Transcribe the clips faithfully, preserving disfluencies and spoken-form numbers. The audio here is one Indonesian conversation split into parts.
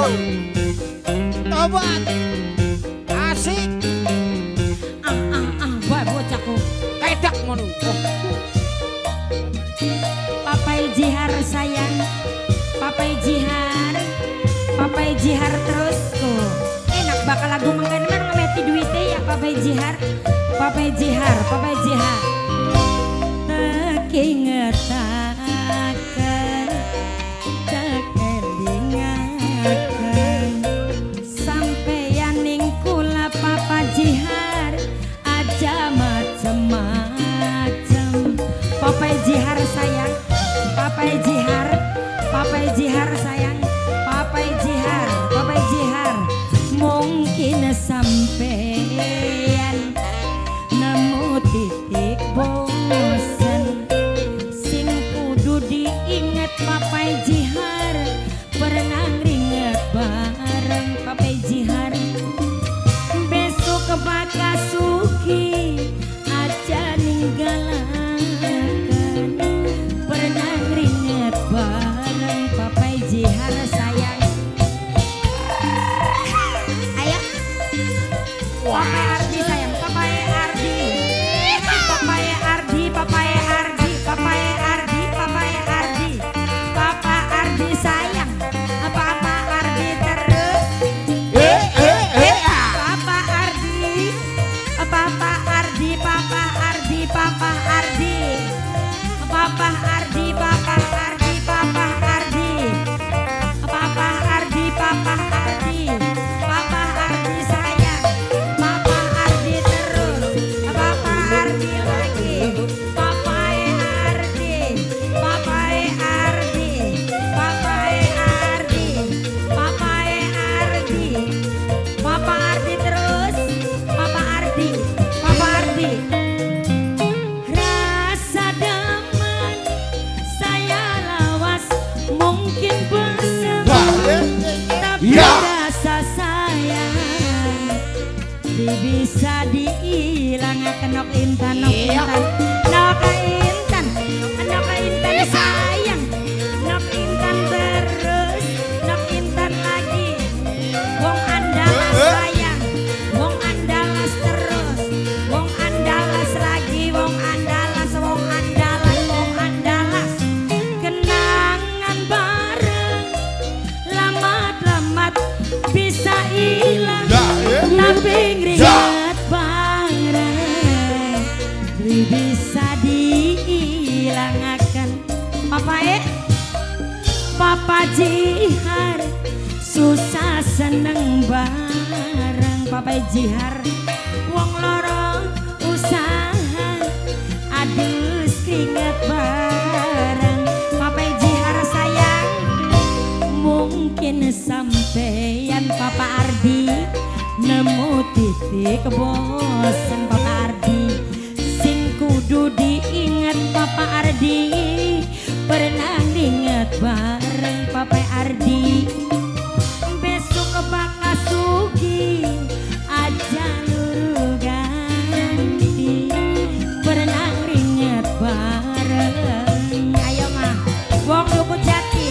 Betul. Tobat. Asik. Ah ah ah bae bocahku. Kedak ngono. Papai Jihar sayang. Papai Jihar. Papai Jihar terus tuh. Enak bakal lagu mengene men ngemeti duite ya Papai Jihar. Papai Jihar, Papai Jihar. Tak ingetan. Jihar sayang, Papai Jihar, Papai Jihar sayang, Papai Jihar, Papai Jihar. Mungkin sampeyan nemu titik bosen, sing kudu diinget Papai Jihar, pernah ringet bareng Papai Jihar. Besok bakal suki aja ninggalan. Bisa diilang kenok intan, nok intan, nok intan, nok intan sayang, nok intan terus, nok intan lagi, wong andalas sayang, wong andalas terus, wong andalas lagi, wong andalas, wong andalas, wong andalas, kenangan bareng, lamat-lamat bisa hilang, tapi ngeringat. Bisa dihilangkan Papa eh Papa Jihar susah seneng bareng Papa Jihar wong loro usaha adus keringet bareng Papa Jihar sayang mungkin sampeyan Papa Ardi nemu titik bosen Papa Ardi kudu diingat Papa Ardi pernah diingat bareng Papa Ardi besok bakal sugi aja luru ganti pernah diingat bareng ayo mah wong duku jati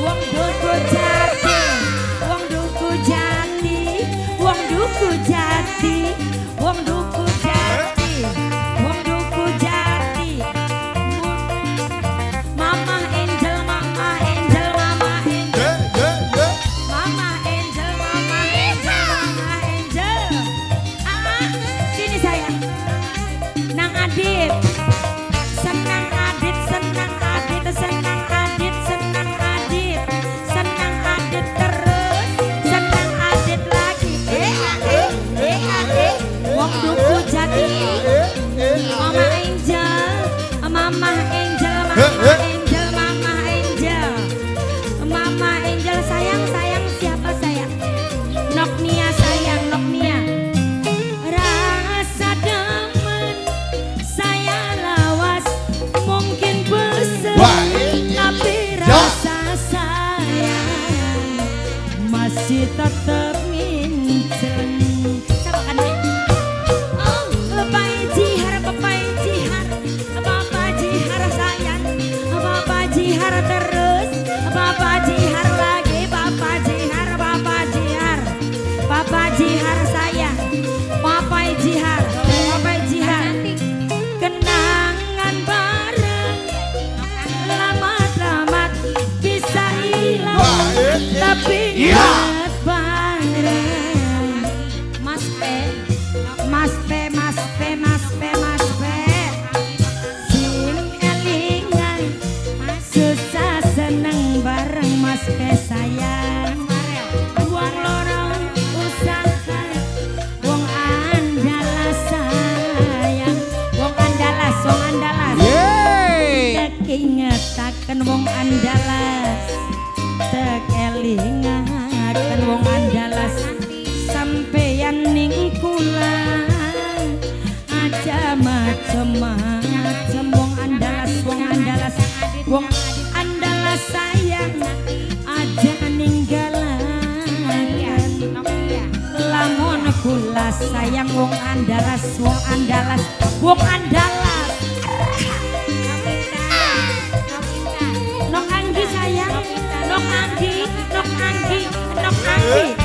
wong duku jati wong duku jati wong duku jati wong duku jati Iya. Mas P, Mas P, Mas P, Mas P, Mas P. Sing elingan, susah seneng bareng Mas P sayang. Uang lorong usahakan, uang andalas sayang, uang andalas, uang andalas. Tak ingatakan uang andalas, tak elingatan uang andalas. Sampeyan ning kula aja macem-macem wong andalas, wong andalas, wong andalas sayang aja ninggalan. Lamun kula sayang wong andalas, wong andalas, wong andalas. Nok Anggi sayang, Nok Anggi, Nok Anggi, Nok Anggi, Nok Anggi.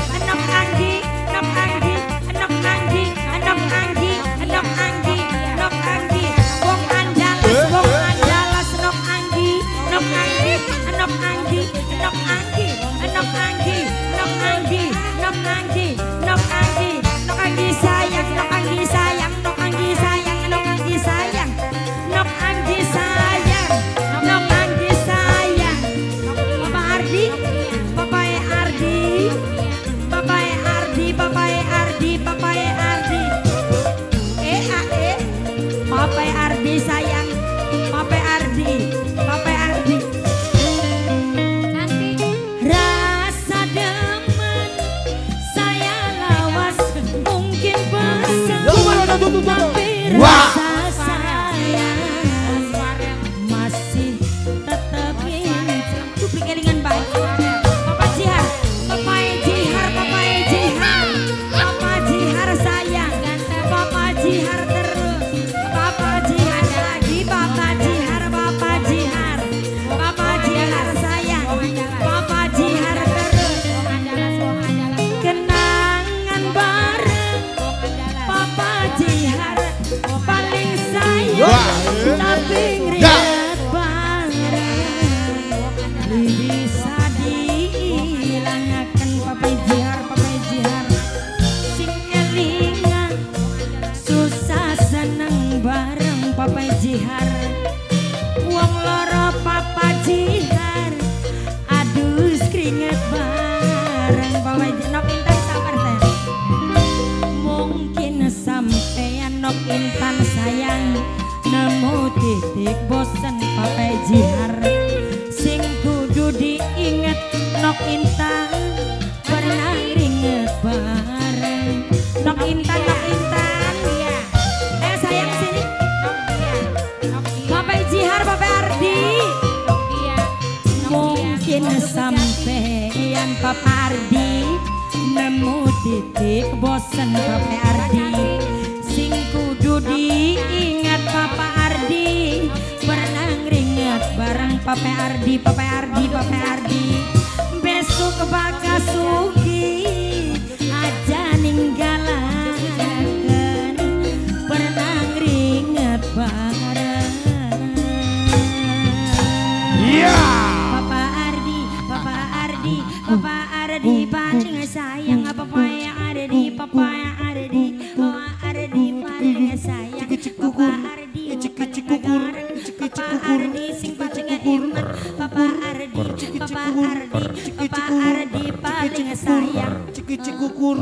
Kukur,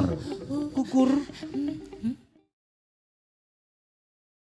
kukur,